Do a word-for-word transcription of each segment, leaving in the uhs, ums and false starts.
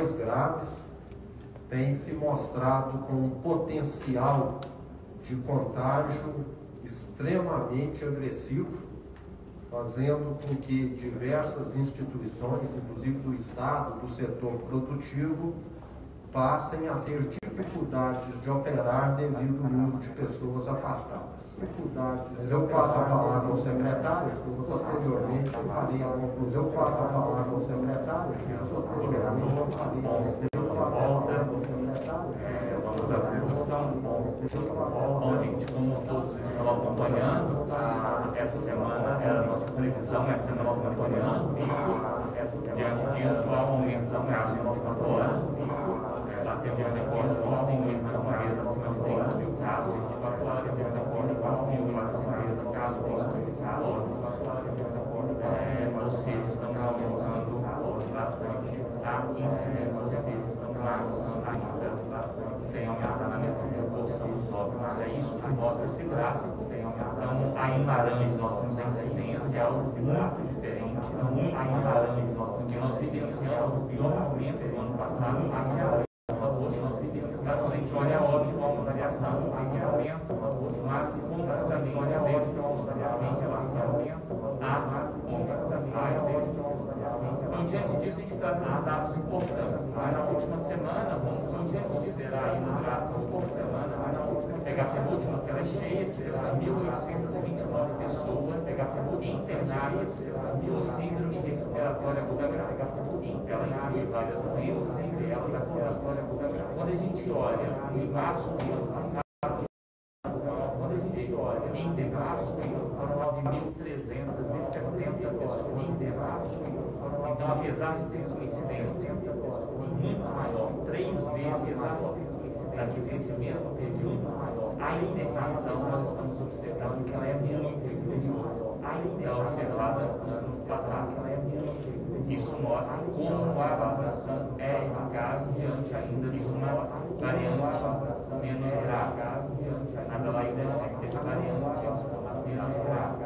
mais graves têm se mostrado com um potencial de contágio extremamente agressivo, fazendo com que diversas instituições, inclusive do Estado, do setor produtivo, passem a ter dificuldades de operar devido ao número de pessoas afastadas. Mas eu passo a palavra ao secretário, posteriormente eu farei a conclusão. Eu passo a palavra ao secretário, posteriormente eu farei a conclusão. Vamos à apresentação. Bom, gente, como todos estão acompanhando, a, essa semana era a nossa previsão, essa nova acompanhando o pico. Diante disso, há um aumento da casa em vinte e quatro horas. Batemos um recorde ontem, no índice da pobreza acima de trinta mil casos, vinte e quatro horas, e até agora quatro mil e quatrocentos casos hoje. Ou seja, estamos aumentando bastante a incidência, mas ainda sem aumentar na mesma proporção dos óbitos. É isso que mostra esse gráfico. Então, aí em laranja nós temos a incidência, algo muito diferente. Aí em laranja nós temos que nós vivenciamos o pior aumento do ano passado, até agora. Mas quando a gente olha a óbito, há uma variação em aumento, mas conta também uma tendência para o em relação à conta exército. Então, diante disso, a gente traz dados importantes. Mas na última semana, vamos considerar aí no gráfico da última semana, pegar pela última tela cheia, tivemos mil oitocentas e vinte e nove pessoas internadas por síndrome respiratória aguda grave, ela inclui várias doenças, entre elas a respiratória aguda grave. Quando a gente olha em março do ano passado, quando a gente olha em internados, nove mil trezentas e setenta pessoas internadas. Então, apesar de termos uma incidência muito maior, três vezes maior daqui nesse mesmo período, a internação nós estamos observando que ela é muito inferior à observada no ano passado. Isso mostra como a vacinação é eficaz diante ainda de uma variante menos grave, mas ela ainda teve variantes menos graves.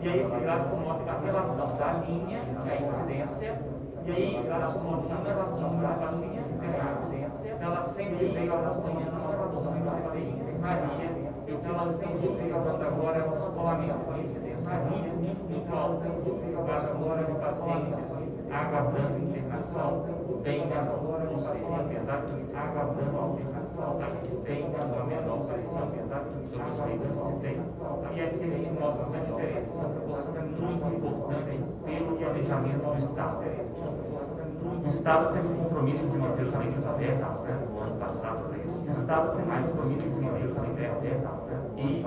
E aí esse gráfico mostra a relação da linha, da incidência, e as colunas, o número de pacientes internados, ela sempre veio acompanhando uma proporção de setenta. Maria, e o que nós estamos observando agora é um descolamento com incidência muito, muito, muito alta. Mas o número de pacientes aguardando internação tem menor, ou seja, apesar de aguardando a internação, a gente tem uma menor pressão sobre os níveis de incidência. E aqui a gente mostra essa diferença, essa proporção é muito importante pelo planejamento do Estado. O Estado teve um compromisso de manter os leitos abertos, né, no ano passado. O Estado tem mais de dois mil e cem leitos abertos, né, e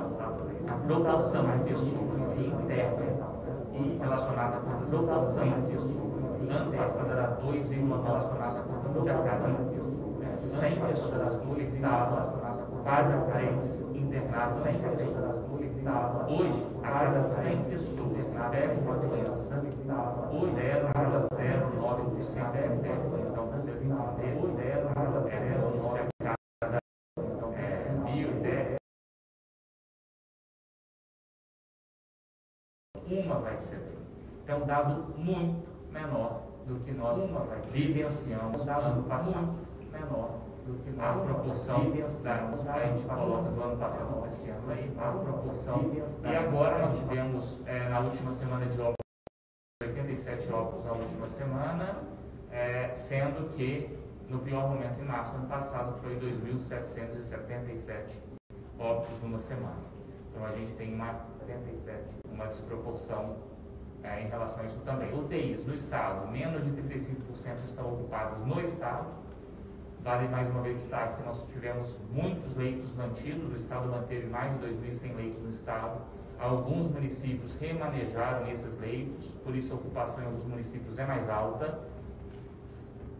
a proporção de pessoas que internam e relacionadas a todas as pacientes, no ano passado era dois vírgula nove relacionadas a todas as pacientes. cem pessoas por estava, quase três internadas sem saber. Hoje, a cada cem pessoas que pegam uma doença, zero vírgula zero nove por cento é doença. Então, vocês entenderem, zero vírgula zero nove por cento é cada mil e dez. Uma vai receber. Então, um dado muito menor do que nós vivenciamos no ano passado. Menor. A proporção da, a gente coloca do ano passado para esse ano aí, a proporção. E agora nós tivemos, é, na última semana de óbitos, oitenta e sete óbitos na última semana, é, sendo que no pior momento em março do ano passado foi dois mil setecentos e setenta e sete óbitos numa semana. Então a gente tem uma, uma desproporção é, em relação a isso também. U T Is no estado, menos de trinta e cinco por cento estão ocupadas no estado. Vale mais uma vez destaque que nós tivemos muitos leitos mantidos, o Estado manteve mais de dois mil e cem leitos no Estado. Alguns municípios remanejaram esses leitos, por isso a ocupação em alguns municípios é mais alta,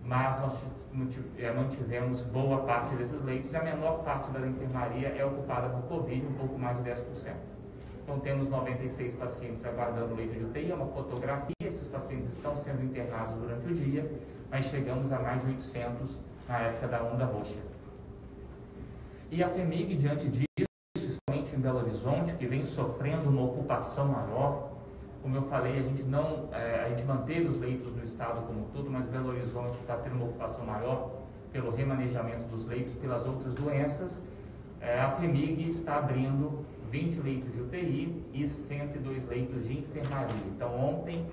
mas nós mantivemos boa parte desses leitos e a menor parte da enfermaria é ocupada por Covid, um pouco mais de dez por cento. Então temos noventa e seis pacientes aguardando leito de U T I, é uma fotografia, esses pacientes estão sendo internados durante o dia, mas chegamos a mais de oitocentos na época da onda roxa. E a FEMIG, diante disso, principalmente em Belo Horizonte, que vem sofrendo uma ocupação maior, Como eu falei, a gente não, é, a gente manteve os leitos no estado como todo, mas Belo Horizonte está tendo uma ocupação maior pelo remanejamento dos leitos, pelas outras doenças. É, a FEMIG está abrindo vinte leitos de U T I e cento e dois leitos de enfermaria. Então, ontem,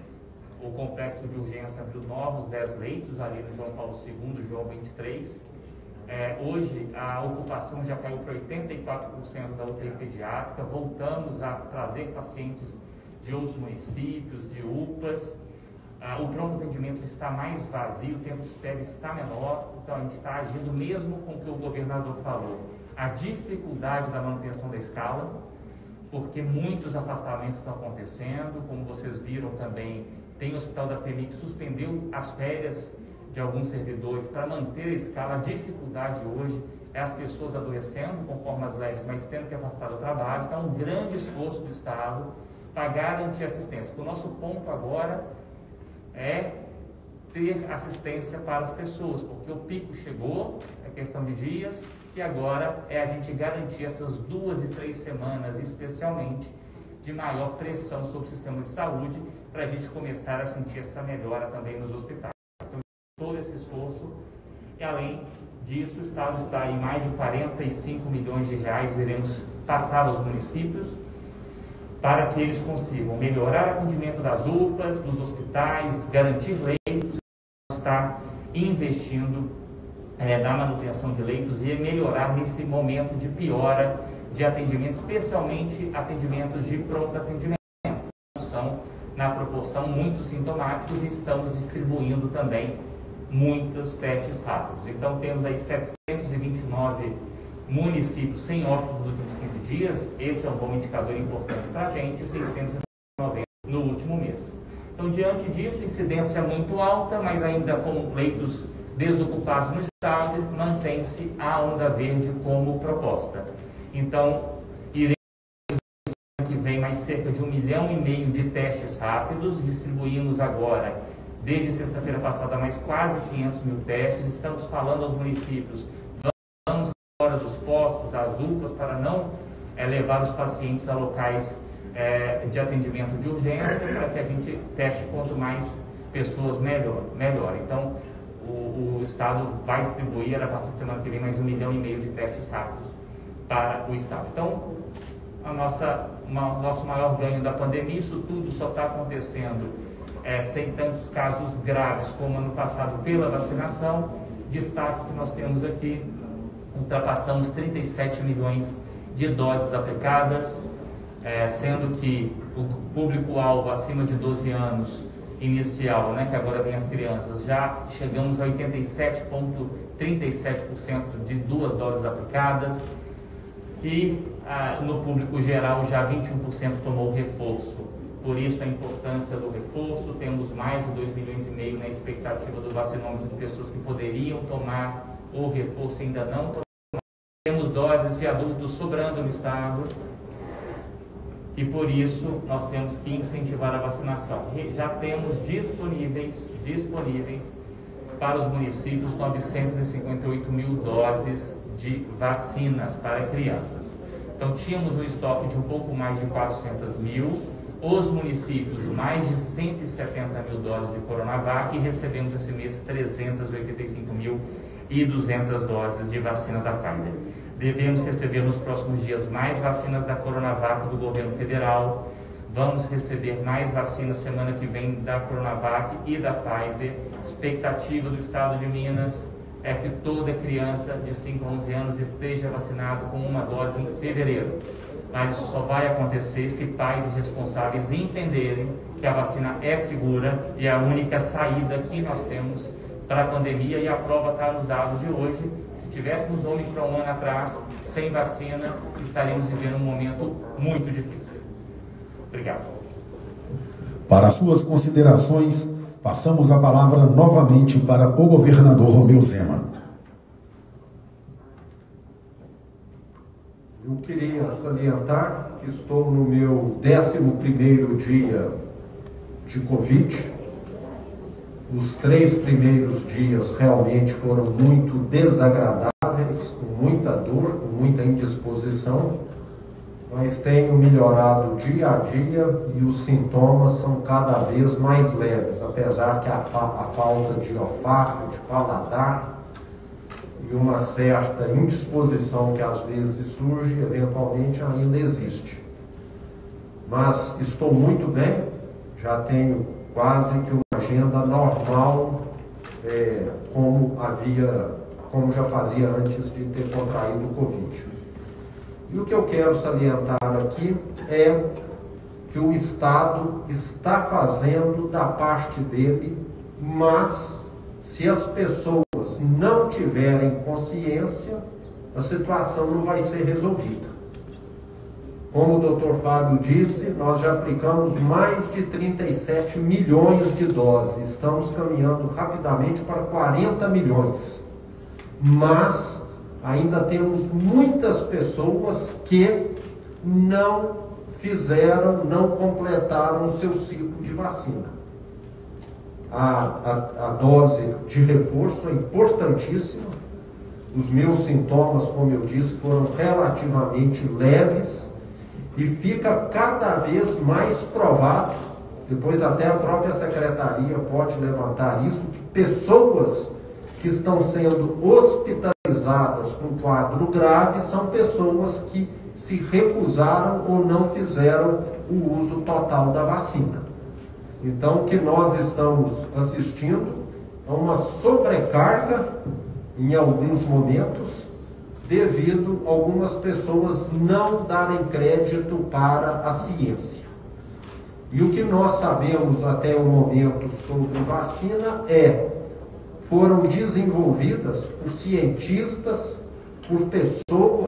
o complexo de urgência abriu novos dez leitos ali no João Paulo segundo, João vinte e três. É, hoje, a ocupação já caiu para oitenta e quatro por cento da U T I pediátrica. Voltamos a trazer pacientes de outros municípios, de U P As. Ah, o pronto atendimento está mais vazio, o tempo de espera está menor, então a gente está agindo mesmo com o que o governador falou. A dificuldade da manutenção da escala, porque muitos afastamentos estão acontecendo, como vocês viram também, tem o Hospital da FEMIG que suspendeu as férias de alguns servidores para manter a escala. A dificuldade hoje é as pessoas adoecendo com formas leves, mas tendo que afastar do trabalho. Então, um grande esforço do Estado para garantir assistência. O nosso ponto agora é ter assistência para as pessoas, porque o pico chegou, é questão de dias, e agora é a gente garantir essas duas e três semanas, especialmente, de maior pressão sobre o sistema de saúde, para a gente começar a sentir essa melhora também nos hospitais. Então, todo esse esforço, e além disso, o Estado está em mais de quarenta e cinco milhões de reais, iremos passar aos municípios, para que eles consigam melhorar o atendimento das U P As, dos hospitais, garantir leitos, está investindo é, na manutenção de leitos e melhorar nesse momento de piora de atendimento, especialmente atendimentos de pronto atendimento, são na proporção muito sintomáticos, e estamos distribuindo também muitos testes rápidos. Então temos aí setecentos e vinte e nove municípios sem óbitos nos últimos quinze dias, esse é um bom indicador importante para a gente, seiscentos e noventa no último mês. Então, diante disso, incidência muito alta, mas ainda com leitos desocupados no estado, mantém-se a onda verde como proposta. Então, iremos que vem mais cerca de um milhão e meio de testes rápidos, distribuímos agora, desde sexta-feira passada, mais quase quinhentos mil testes, estamos falando aos municípios, dos postos, das U P As, para não é, levar os pacientes a locais é, de atendimento de urgência, para que a gente teste quanto mais pessoas melhor. melhor. Então, o, o Estado vai distribuir, a partir da semana que vem, mais um milhão e meio de testes rápidos para o Estado. Então, o nosso maior ganho da pandemia, isso tudo só está acontecendo é, sem tantos casos graves como ano passado pela vacinação. Destaque que nós temos aqui, ultrapassamos trinta e sete milhões de doses aplicadas, é, sendo que o público-alvo acima de doze anos inicial, né, que agora vem as crianças, já chegamos a oitenta e sete vírgula trinta e sete por cento de duas doses aplicadas e ah, no público geral já vinte e um por cento tomou reforço. Por isso a importância do reforço, temos mais de dois milhões e meio na expectativa do vacinômetro de pessoas que poderiam tomar o reforço, ainda não tomou. Temos doses de adultos sobrando no estado e por isso nós temos que incentivar a vacinação. Já temos disponíveis, disponíveis para os municípios novecentos e cinquenta e oito mil doses de vacinas para crianças. Então tínhamos um estoque de um pouco mais de quatrocentos mil, os municípios mais de cento e setenta mil doses de Coronavac e recebemos esse mês trezentos e oitenta e cinco mil e duzentas doses de vacina da Pfizer. Devemos receber nos próximos dias mais vacinas da Coronavac do governo federal, vamos receber mais vacinas semana que vem da Coronavac e da Pfizer. Expectativa do estado de Minas é que toda criança de cinco a onze anos esteja vacinada com uma dose em fevereiro. Mas isso só vai acontecer se pais e responsáveis entenderem que a vacina é segura e é a única saída que nós temos para a pandemia, e a prova está nos dados de hoje. Se tivéssemos Omicron um ano atrás, sem vacina, estaríamos vivendo um momento muito difícil. Obrigado. Para suas considerações, passamos a palavra novamente para o governador Romeu Zema. Eu queria salientar que estou no meu décimo primeiro dia de Covid. Os três primeiros dias realmente foram muito desagradáveis, com muita dor, com muita indisposição. mas tenho melhorado dia a dia e os sintomas são cada vez mais leves, apesar que a, fa a falta de olfato, de paladar e uma certa indisposição que às vezes surge, eventualmente ainda existe. Mas estou muito bem, já tenho quase que uma agenda normal, é, como havia, como já fazia antes de ter contraído o Covid. E o que eu quero salientar aqui é que o Estado está fazendo da parte dele, mas se as pessoas não tiverem consciência, a situação não vai ser resolvida. Como o doutor Fábio disse, nós já aplicamos mais de trinta e sete milhões de doses, estamos caminhando rapidamente para quarenta milhões, mas ainda temos muitas pessoas que não fizeram, não completaram o seu ciclo de vacina. A, a, a dose de reforço é importantíssima. Os meus sintomas, como eu disse, foram relativamente leves e fica cada vez mais provado, depois até a própria secretaria pode levantar isso, que pessoas que estão sendo hospitalizadas com quadro grave são pessoas que se recusaram ou não fizeram o uso total da vacina. Então, o que nós estamos assistindo é uma sobrecarga em alguns momentos devido a algumas pessoas não darem crédito para a ciência. E o que nós sabemos até o momento sobre vacina é: foram desenvolvidas por cientistas, por pessoas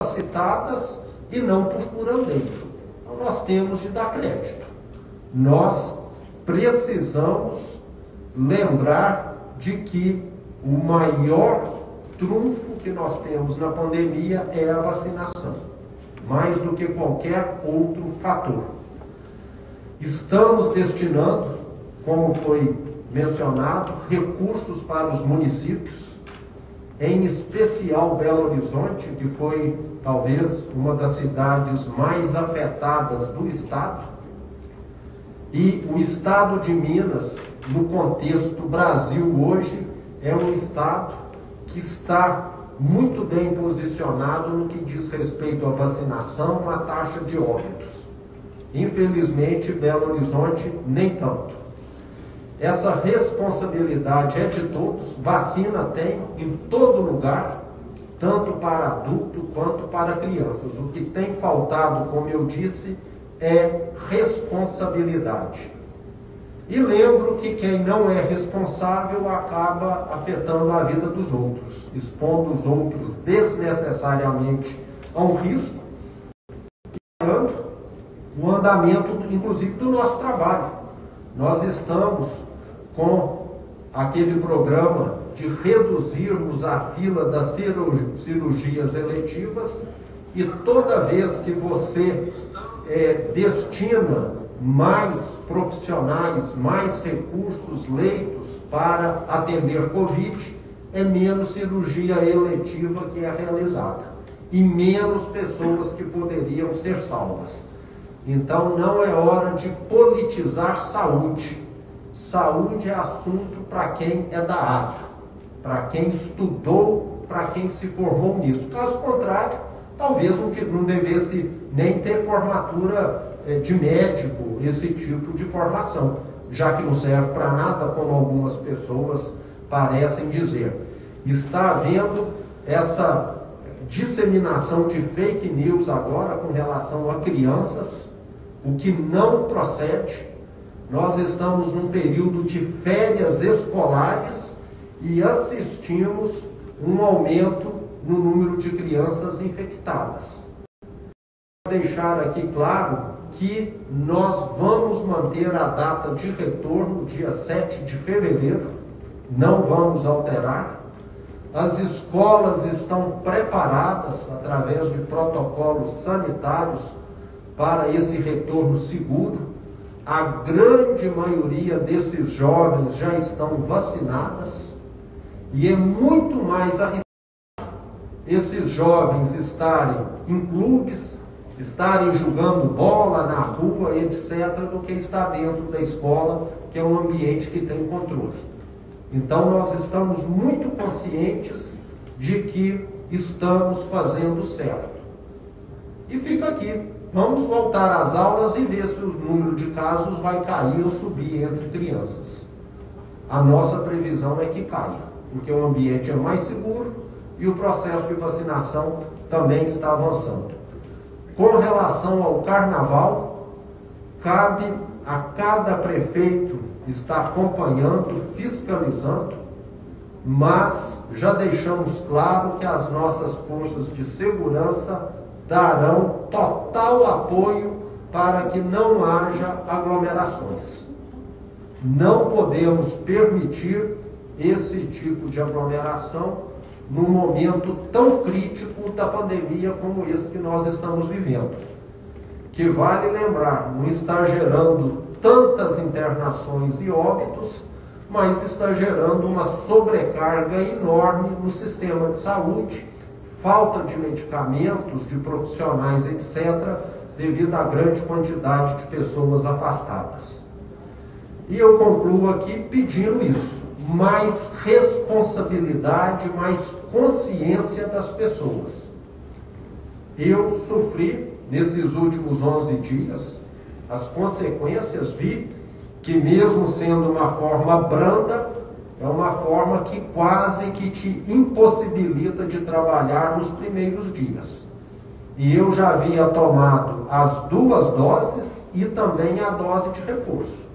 capacitadas e não por curandeiros. Então, nós temos de dar crédito. Nós precisamos lembrar de que o maior trunfo que nós temos na pandemia é a vacinação, mais do que qualquer outro fator. Estamos destinando, como foi mencionado, recursos para os municípios, em especial Belo Horizonte, que foi talvez uma das cidades mais afetadas do estado, e o estado de Minas, no contexto Brasil hoje, é um estado que está muito bem posicionado no que diz respeito à vacinação, à taxa de óbitos. Infelizmente, Belo Horizonte nem tanto. Essa responsabilidade é de todos. Vacina tem em todo lugar, tanto para adulto quanto para crianças. O que tem faltado, como eu disse, é responsabilidade. E lembro que quem não é responsável acaba afetando a vida dos outros, expondo os outros desnecessariamente a um risco, e o andamento, inclusive, do nosso trabalho. Nós estamos com aquele programa de reduzirmos a fila das cirurgias eletivas e toda vez que você é, destina mais profissionais, mais recursos, leitos para atender Covid, é menos cirurgia eletiva que é realizada e menos pessoas que poderiam ser salvas. Então, não é hora de politizar saúde. Saúde é assunto para quem é da área, para quem estudou, para quem se formou nisso. Caso contrário, talvez não devesse nem ter formatura de médico, esse tipo de formação, já que não serve para nada, como algumas pessoas parecem dizer. Está havendo essa disseminação de fake news agora com relação a crianças, o que não procede. Nós estamos num período de férias escolares e assistimos um aumento no número de crianças infectadas. Vou deixar aqui claro que nós vamos manter a data de retorno, dia sete de fevereiro, não vamos alterar. As escolas estão preparadas, através de protocolos sanitários, para esse retorno seguro. A grande maioria desses jovens já estão vacinadas e é muito mais arriscado esses jovens estarem em clubes, estarem jogando bola na rua, etcétera, do que está dentro da escola, que é um ambiente que tem controle. Então, nós estamos muito conscientes de que estamos fazendo certo. E fica aqui. Vamos voltar às aulas e ver se o número de casos vai cair ou subir entre crianças. A nossa previsão é que caia, porque o ambiente é mais seguro e o processo de vacinação também está avançando. Com relação ao carnaval, cabe a cada prefeito estar acompanhando, fiscalizando, mas já deixamos claro que as nossas forças de segurança darão total apoio para que não haja aglomerações. Não podemos permitir esse tipo de aglomeração num momento tão crítico da pandemia como esse que nós estamos vivendo. Que vale lembrar, não está gerando tantas internações e óbitos, mas está gerando uma sobrecarga enorme no sistema de saúde, falta de medicamentos, de profissionais, etcétera, devido à grande quantidade de pessoas afastadas. E eu concluo aqui pedindo isso, mais responsabilidade, mais consciência das pessoas. Eu sofri, nesses últimos onze dias, as consequências, vi que mesmo sendo uma forma branda, é uma forma que quase que te impossibilita de trabalhar nos primeiros dias. E eu já havia tomado as duas doses e também a dose de reforço.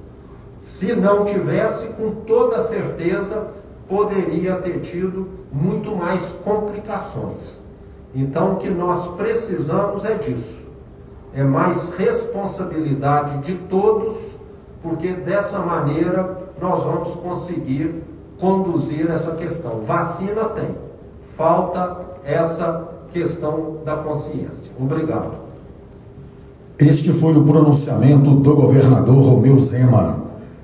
Se não tivesse, com toda certeza, poderia ter tido muito mais complicações. Então, o que nós precisamos é disso. É mais responsabilidade de todos, porque dessa maneira nós vamos conseguir conduzir essa questão. Vacina tem, falta essa questão da consciência. Obrigado. Este foi o pronunciamento do governador Romeu Zema.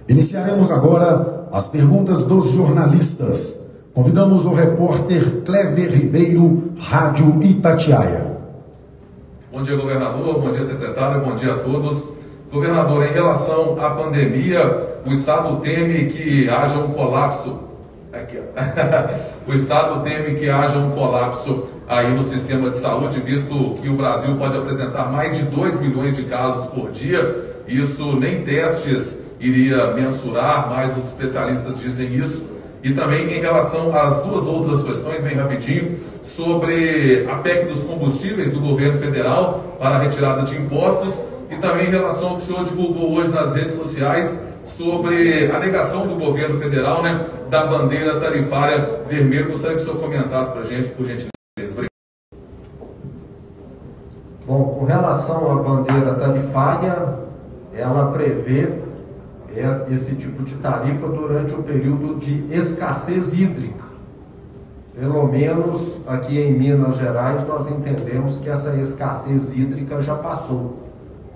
Iniciaremos agora as perguntas dos jornalistas. Convidamos o repórter Cléber Ribeiro, Rádio Itatiaia. Bom dia, governador, bom dia, secretário, bom dia a todos. Governador, em relação à pandemia, o Estado teme que haja um colapso. Aqui, o Estado teme que haja um colapso aí no sistema de saúde, visto que o Brasil pode apresentar mais de dois milhões de casos por dia. Isso nem testes iria mensurar, mas os especialistas dizem isso. E também em relação às duas outras questões, bem rapidinho, sobre a P E C dos combustíveis do governo federal para a retirada de impostos e também em relação ao que o senhor divulgou hoje nas redes sociais sobre a negação do governo federal, né, da bandeira tarifária vermelha. Gostaria que o senhor comentasse para a gente, por gentileza. Obrigado. Bom, com relação à bandeira tarifária, ela prevê esse tipo de tarifa durante o período de escassez hídrica. Pelo menos aqui em Minas Gerais nós entendemos que essa escassez hídrica já passou.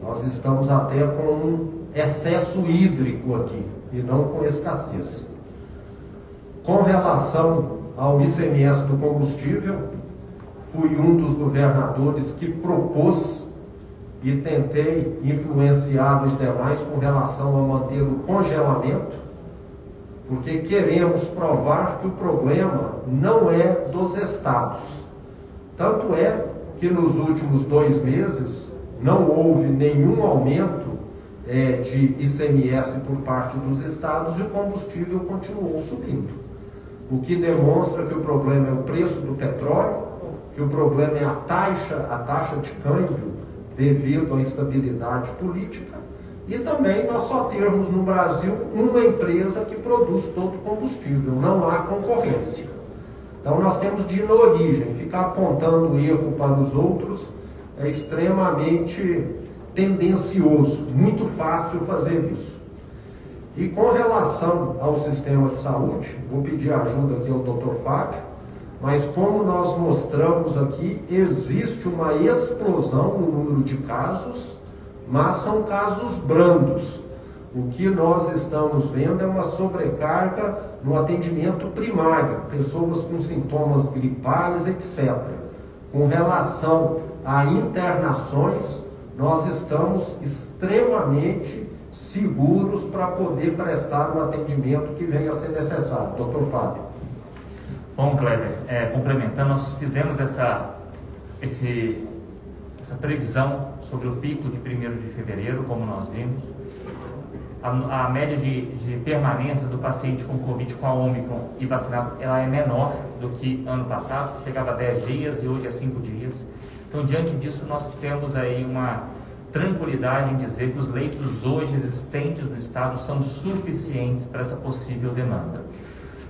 Nós estamos até com um excesso hídrico aqui e não com escassez. Com relação ao I C M S do combustível, fui um dos governadores que propôs e tentei influenciar os demais com relação a manter o congelamento, porque queremos provar que o problema não é dos estados. Tanto é que nos últimos dois meses não houve nenhum aumento é, de I C M S por parte dos estados e o combustível continuou subindo, o que demonstra que o problema é o preço do petróleo, que o problema é a taxa, a taxa de câmbio, devido à instabilidade política, e também nós só temos no Brasil uma empresa que produz todo o combustível, não há concorrência. Então nós temos de ir na origem, ficar apontando erro para os outros é extremamente tendencioso, muito fácil fazer isso. E com relação ao sistema de saúde, vou pedir ajuda aqui ao doutor Fábio, mas como nós mostramos aqui, existe uma explosão no número de casos, mas são casos brandos. O que nós estamos vendo é uma sobrecarga no atendimento primário, pessoas com sintomas gripais, etcétera. Com relação a internações, nós estamos extremamente seguros para poder prestar o atendimento que venha a ser necessário. Doutor Fábio. Bom, Cléber, é, complementando, nós fizemos essa, esse, essa previsão sobre o pico de primeiro de fevereiro, como nós vimos. A, a média de, de permanência do paciente com Covid, com a Ômicron e vacinado, ela é menor do que ano passado, chegava a dez dias e hoje é cinco dias. Então, diante disso, nós temos aí uma tranquilidade em dizer que os leitos hoje existentes no estado são suficientes para essa possível demanda.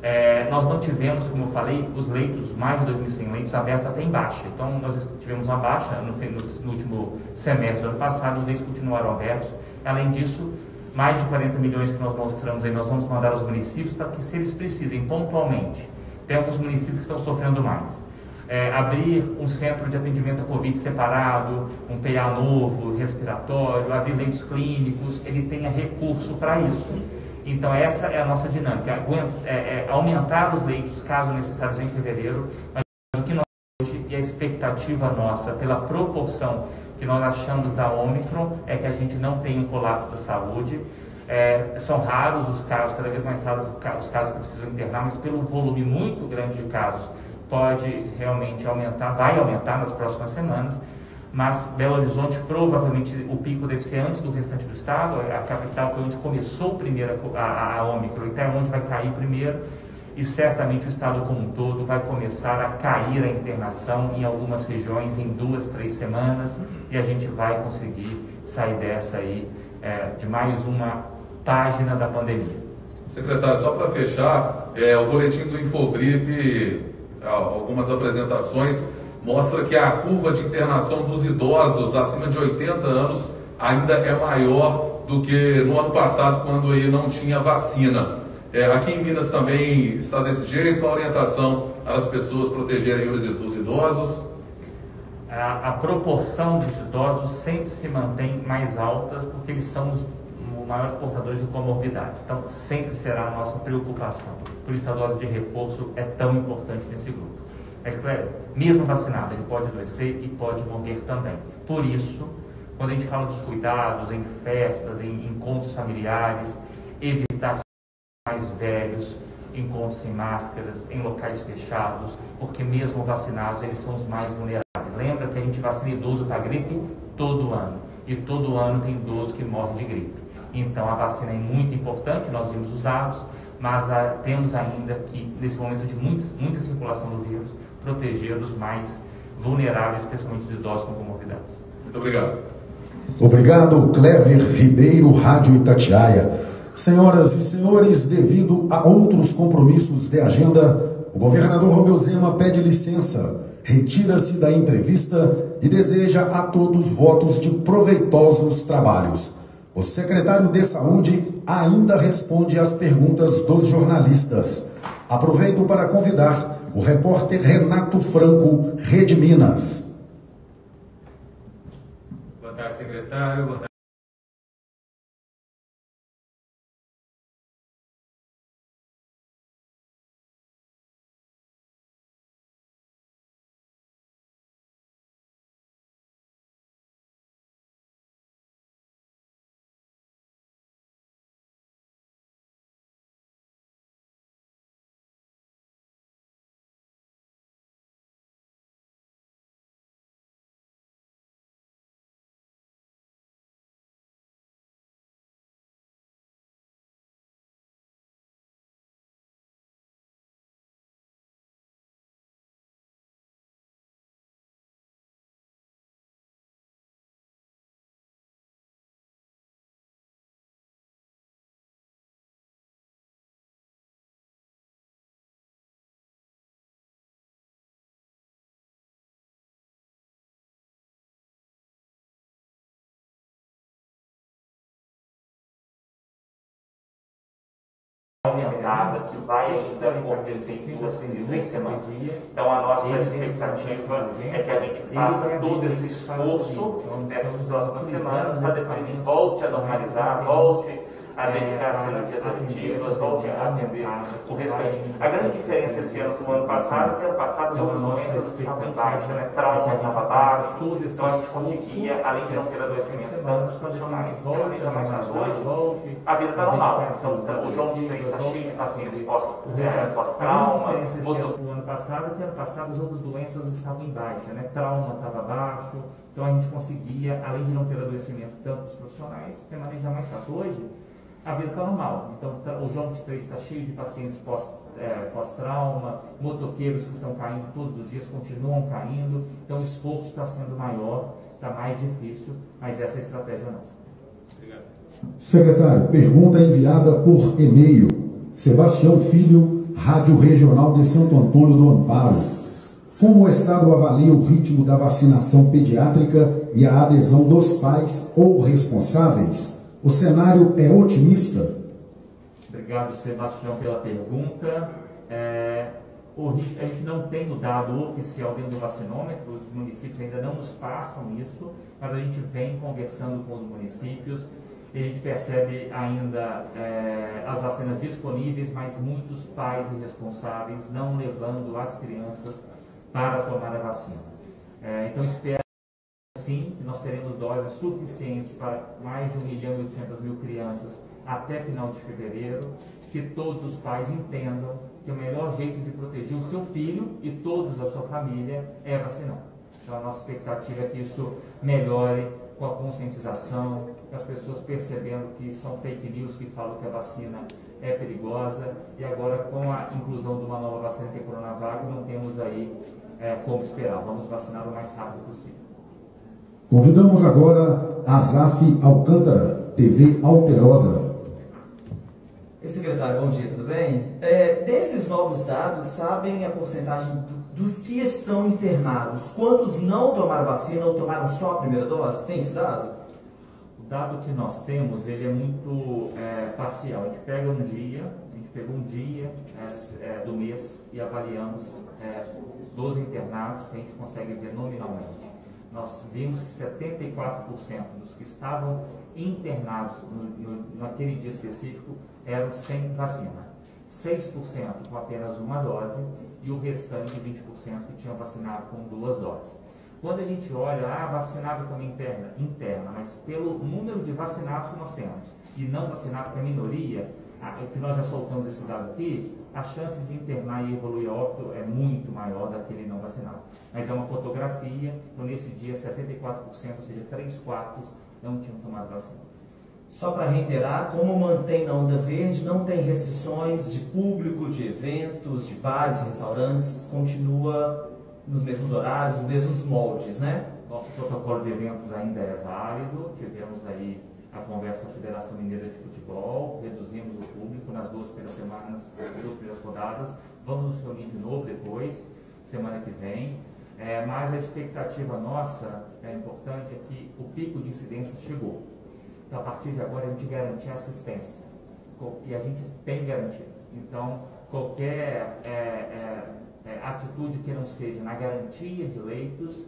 É, nós mantivemos, como eu falei, os leitos, mais de dois mil e cem leitos abertos até em baixa. Então, nós tivemos uma baixa no, no último semestre do ano passado, os leitos continuaram abertos. Além disso, mais de quarenta milhões que nós mostramos aí, nós vamos mandar aos municípios para que, se eles precisem pontualmente, tem alguns municípios que estão sofrendo mais. É, abrir um centro de atendimento a Covid separado, um P A novo, respiratório, abrir leitos clínicos, ele tenha recurso para isso. Então, essa é a nossa dinâmica, aguenta, é, é, aumentar os leitos, caso necessários, em fevereiro, mas o que nós hoje e a expectativa nossa, pela proporção que nós achamos da Ômicron, é que a gente não tenha um colapso da saúde. É, são raros os casos, cada vez mais raros os casos que precisam internar, mas pelo volume muito grande de casos, pode realmente aumentar, vai aumentar nas próximas semanas. Mas Belo Horizonte, provavelmente, o pico deve ser antes do restante do estado. A capital foi onde começou primeiro a, a Ômicron, então é onde vai cair primeiro. E certamente o estado como um todo vai começar a cair a internação em algumas regiões em duas, três semanas. E a gente vai conseguir sair dessa aí, é, de mais uma página da pandemia. Secretário, só para fechar, é, o boletim do Infogripe, algumas apresentações, mostra que a curva de internação dos idosos acima de oitenta anos ainda é maior do que no ano passado, quando aí não tinha vacina. É, aqui em Minas também está desse jeito, a orientação às pessoas protegerem os, os idosos? A, a proporção dos idosos sempre se mantém mais alta, porque eles são os, os maiores portadores de comorbidades. Então, sempre será a nossa preocupação. Por isso, a dose de reforço é tão importante nesse grupo. Mas, claro, mesmo vacinado, ele pode adoecer e pode morrer também. Por isso, quando a gente fala dos cuidados em festas, em encontros familiares, evitar mais velhos, encontros sem máscaras, em locais fechados, porque mesmo vacinados, eles são os mais vulneráveis. Lembra que a gente vacina idoso para gripe todo ano, e todo ano tem idoso que morre de gripe. Então, a vacina é muito importante, nós vimos os dados, mas a, temos ainda que, nesse momento de muitos, muita circulação do vírus, proteger os mais vulneráveis, principalmente os idosos com comorbidades. Muito obrigado. Obrigado, Cléber Ribeiro, Rádio Itatiaia. Senhoras e senhores, devido a outros compromissos de agenda, o governador Romeu Zema pede licença, retira-se da entrevista e deseja a todos votos de proveitosos trabalhos. O secretário de Saúde ainda responde às perguntas dos jornalistas. Aproveito para convidar o repórter Renato Franco, Rede Minas. Boa tarde, secretário. Boa tarde. Aumentada, que vai ainda acontecer em duas, três semanas. Então, a nossa expectativa é que a gente faça todo esse esforço nessas próximas semanas, para depois a gente volte a normalizar, volte a a dedicação em dias afetivos, volte a atender o restante. A grande diferença esse ano do ano passado é que ano passado as outras doenças estavam em baixa, né? Trauma estava baixo, então a gente conseguia, além de não ter adoecimento, tantos profissionais. Mas hoje a vida está normal. Então, o João vinte e três está cheio de pacientes pós-trauma. O ano passado, que ano passado as outras doenças estavam em baixa, né? Trauma estava baixo, então a gente conseguia, além de não ter adoecimento, tantos profissionais, ter manejar mais fácil. Hoje a vida está normal. Então, o João vinte e três está cheio de pacientes pós, é, pós-trauma, motoqueiros que estão caindo todos os dias, continuam caindo. Então, o esforço está sendo maior, está mais difícil, mas essa é a estratégia nossa. Obrigado. Secretário, pergunta enviada por e-mail. Sebastião Filho, Rádio Regional de Santo Antônio do Amparo. Como o Estado avalia o ritmo da vacinação pediátrica e a adesão dos pais ou responsáveis? O cenário é otimista? Obrigado, Sebastião, pela pergunta. É, o, a gente não tem o dado oficial dentro do vacinômetro, os municípios ainda não nos passam isso, mas a gente vem conversando com os municípios e a gente percebe ainda é, as vacinas disponíveis, mas muitos pais irresponsáveis não levando as crianças para tomar a vacina. É, então, espero sim, que nós teremos doses suficientes para mais de um milhão e oitocentas mil crianças até final de fevereiro, que todos os pais entendam que o melhor jeito de proteger o seu filho e todos da sua família é vacinar. Então a nossa expectativa é que isso melhore com a conscientização, as pessoas percebendo que são fake news que falam que a vacina é perigosa, e agora com a inclusão de uma nova vacina que é Coronavac, não temos aí é, como esperar, vamos vacinar o mais rápido possível. Convidamos agora a ASAF Alcântara, T V Alterosa. Secretário, bom dia, tudo bem? É, desses novos dados, sabem a porcentagem dos que estão internados? Quantos não tomaram vacina ou tomaram só a primeira dose? Tem esse dado? O dado que nós temos, ele é muito é, parcial. A gente pega um dia, a gente pegou um dia é, do mês e avaliamos é, dos internados que a gente consegue ver nominalmente. Nós vimos que setenta e quatro por cento dos que estavam internados no, no, naquele dia específico eram sem vacina, seis por cento com apenas uma dose e o restante vinte por cento que tinham vacinado com duas doses. Quando a gente olha, ah, vacinado também interna, interna, mas pelo número de vacinados que nós temos e não vacinados, que é a minoria, a, que nós já soltamos esse dado aqui, a chance de internar e evoluir a óbito é muito maior daquele não vacinado. Mas é uma fotografia, então nesse dia setenta e quatro por cento, ou seja, três quartos não tinham tomado vacina. Só para reiterar, como mantém na Onda Verde, não tem restrições de público, de eventos, de bares, restaurantes, continua nos mesmos horários, nos mesmos moldes, né? Nosso protocolo de eventos ainda é válido, tivemos aí a conversa com a Federação Mineira de Futebol, reduzimos o público nas duas primeiras semanas, nas duas primeiras rodadas, vamos nos reunir de novo depois, semana que vem, é, mas a expectativa nossa, é importante, é que o pico de incidência chegou, então a partir de agora a gente garante a assistência, e a gente tem garantido, então qualquer é, é, é, atitude que não seja na garantia de leitos,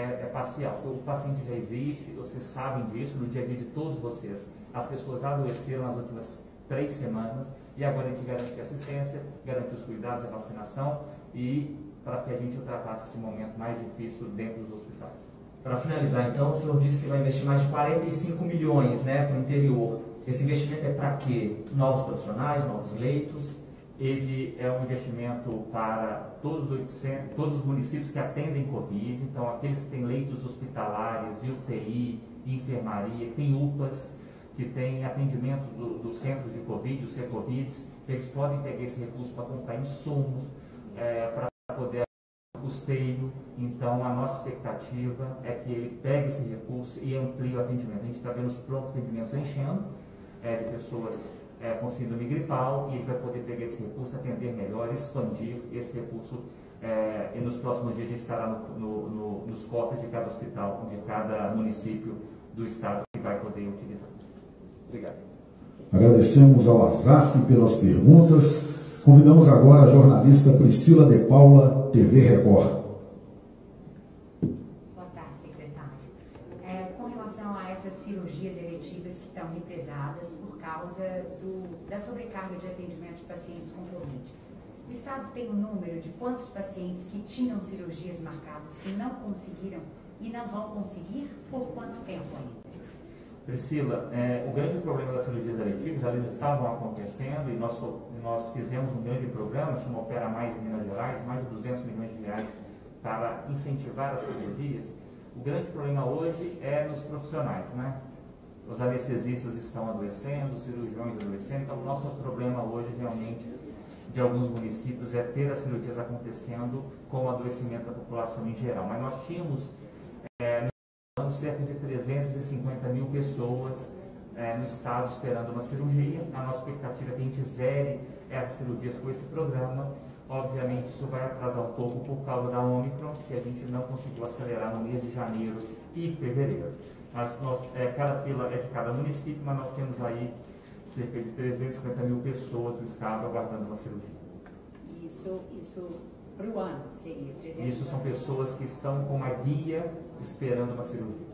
É, é parcial, o paciente já existe, vocês sabem disso, no dia a dia de todos vocês. As pessoas adoeceram nas últimas três semanas e agora a gente garante a assistência, garante os cuidados, a vacinação e para que a gente ultrapasse esse momento mais difícil dentro dos hospitais. Para finalizar então, o senhor disse que vai investir mais de quarenta e cinco milhões, né, para o interior. Esse investimento é para quê? Novos profissionais, novos leitos? Ele é um investimento para todos os, oitocentos, todos os municípios que atendem Covid, então aqueles que têm leitos hospitalares, de U T I, enfermaria, que tem U P As, que tem atendimentos do, do centro de Covid, os C-Covid, eles podem pegar esse recurso para comprar insumos, é, para poder custeio, então a nossa expectativa é que ele pegue esse recurso e amplie o atendimento. A gente está vendo os prontos atendimentos enchendo é, de pessoas É, com síndrome gripal, e para poder pegar esse recurso, atender melhor, expandir esse recurso, é, e nos próximos dias a gente estará no, no, no, nos cofres de cada hospital, de cada município do estado que vai poder utilizar. Obrigado. Agradecemos ao ASAF pelas perguntas. Convidamos agora a jornalista Priscila de Paula, T V Record. Represadas por causa carga de atendimento de pacientes com Covid. O Estado tem um número de quantos pacientes que tinham cirurgias marcadas que não conseguiram e não vão conseguir por quanto tempo ainda? Priscila, é, o grande problema das cirurgias eletivas, elas estavam acontecendo e nós, nós fizemos um grande programa, chama Opera Mais em Minas Gerais, mais de duzentos milhões de reais para incentivar as cirurgias. O grande problema hoje é nos profissionais, né? Os anestesistas estão adoecendo, os cirurgiões adoecendo, então o nosso problema hoje realmente de alguns municípios é ter as cirurgias acontecendo com o adoecimento da população em geral. Mas nós tínhamos é, no ano cerca de trezentas e cinquenta mil pessoas é, no estado esperando uma cirurgia. A nossa expectativa é que a gente zere essas cirurgias com esse programa. Obviamente isso vai atrasar um pouco por causa da Omicron, que a gente não conseguiu acelerar no mês de janeiro e fevereiro. Mas nós, é, cada fila é de cada município, mas nós temos aí cerca de trezentas e cinquenta mil pessoas do estado aguardando uma cirurgia. Isso, isso para o ano seria trezentos? Isso são pessoas que estão com uma guia esperando uma cirurgia.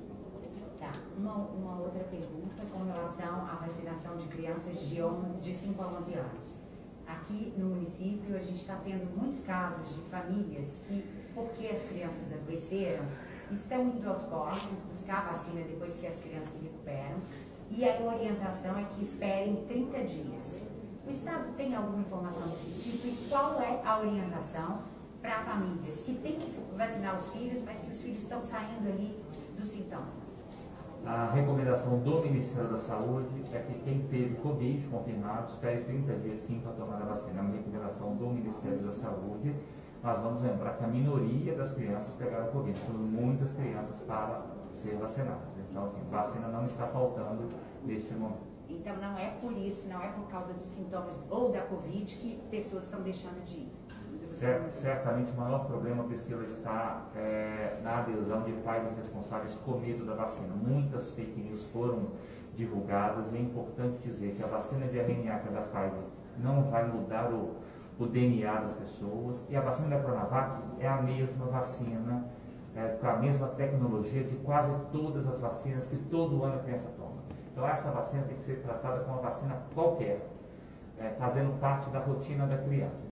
Tá, uma, uma outra pergunta com relação à vacinação de crianças de, de cinco a onze anos. Aqui no município a gente está tendo muitos casos de famílias que, porque as crianças adoeceram, estão indo aos postos buscar a vacina depois que as crianças se recuperam. E a orientação é que esperem trinta dias. O Estado tem alguma informação desse tipo e qual é a orientação para famílias que têm que vacinar os filhos, mas que os filhos estão saindo ali dos sintomas? A recomendação do Ministério da Saúde é que quem teve Covid confirmado espere trinta dias sim para tomar a vacina. É uma recomendação do Ministério da Saúde. Nós vamos lembrar que a minoria das crianças pegaram Covid. Temos muitas crianças para ser vacinadas. Então, assim, vacina não está faltando neste momento. Então, não é por isso, não é por causa dos sintomas ou da Covid que pessoas estão deixando de ir? Certo, certamente o maior problema, Priscila, está é, na adesão de pais e responsáveis com medo da vacina. Muitas fake news foram divulgadas e é importante dizer que a vacina de R N A que é da Pfizer não vai mudar o, o D N A das pessoas e a vacina da Coronavac é a mesma vacina, É, com a mesma tecnologia de quase todas as vacinas que todo ano a criança toma. Então essa vacina tem que ser tratada como uma vacina qualquer, é, fazendo parte da rotina da criança.